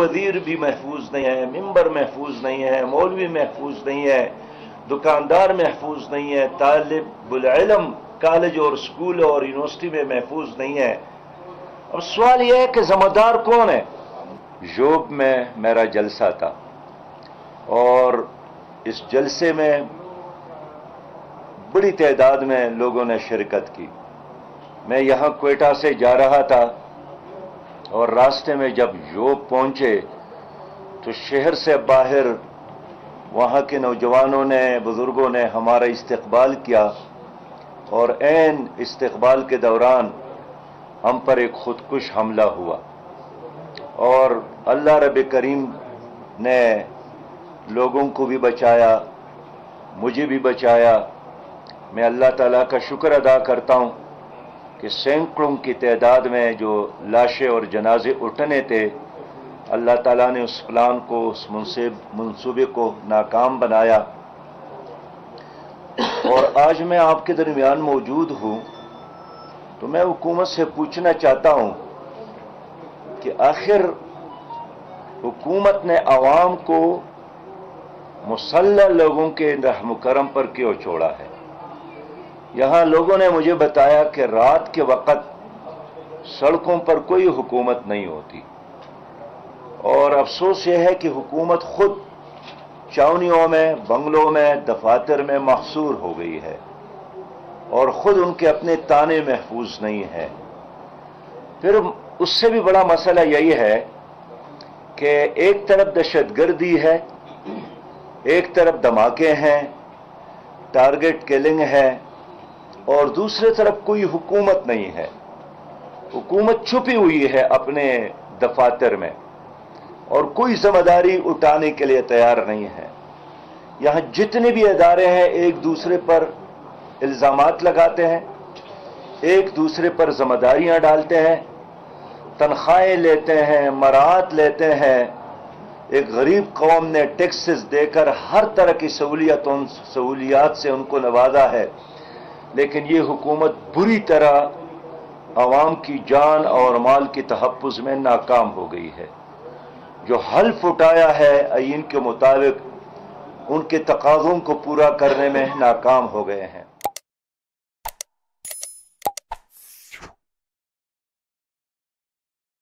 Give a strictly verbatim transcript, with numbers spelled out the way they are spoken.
वजीर भी महफूज नहीं है, मिंबर महफूज नहीं है, मौलवी महफूज नहीं है, दुकानदार महफूज नहीं है, तालिबुल इल्म कॉलेज और स्कूल और यूनिवर्सिटी में महफूज नहीं है। अब सवाल यह है कि जिम्मेदार कौन है। जोब में मेरा जलसा था और इस जलसे में बड़ी तादाद में लोगों ने शिरकत की। मैं यहाँ क्वेटा से जा रहा था और रास्ते में जब जोब पहुंचे तो शहर से बाहर वहाँ के नौजवानों ने, बुजुर्गों ने हमारा इस्तकबाल किया और ऐन इस्तकबाल के दौरान हम पर एक खुदकुश हमला हुआ और अल्लाह रब करीम ने लोगों को भी बचाया, मुझे भी बचाया। मैं अल्लाह ताला का शुक्र अदा करता हूँ कि सैकड़ों की तादाद में जो लाशें और जनाजे उठने थे, अल्लाह ताला ने उस प्लान को, उस मनसूबे को नाकाम बनाया। और आज मैं आपके दरमियान मौजूद हूँ तो मैं हुकूमत से पूछना चाहता हूँ कि आखिर हुकूमत ने आवाम को मुसल्लह लोगों के रहम करम पर क्यों छोड़ा है। यहाँ लोगों ने मुझे बताया कि रात के वक़्त सड़कों पर कोई हुकूमत नहीं होती और अफसोस यह है कि हुकूमत खुद छावनियों में, बंगलों में, दफातर में महसूर हो गई है और ख़ुद उनके अपने ताने महफूज नहीं हैं। फिर उससे भी बड़ा मसला यही है कि एक तरफ दहशतगर्दी है, एक तरफ धमाके हैं, टारगेट किलिंग है और दूसरे तरफ कोई हुकूमत नहीं है। हुकूमत छुपी हुई है अपने दफातर में और कोई जिम्मेदारी उठाने के लिए तैयार नहीं है। यहाँ जितने भी इदारे हैं एक दूसरे पर इल्ज़ामात लगाते हैं, एक दूसरे पर जिम्मेदारियाँ डालते हैं, तनख्वाहें लेते हैं, मराहत लेते हैं। एक गरीब कौम ने टैक्सेस देकर हर तरह की सहूलियत सहूलियात से उनको नवाजा है, लेकिन ये हुकूमत बुरी तरह आवाम की जान और माल की तहफ़्फ़ुज़ में नाकाम हो गई है। जो हल्फ उठाया है आईन के मुताबिक उनके तकाज़ों को पूरा करने में नाकाम हो गए हैं।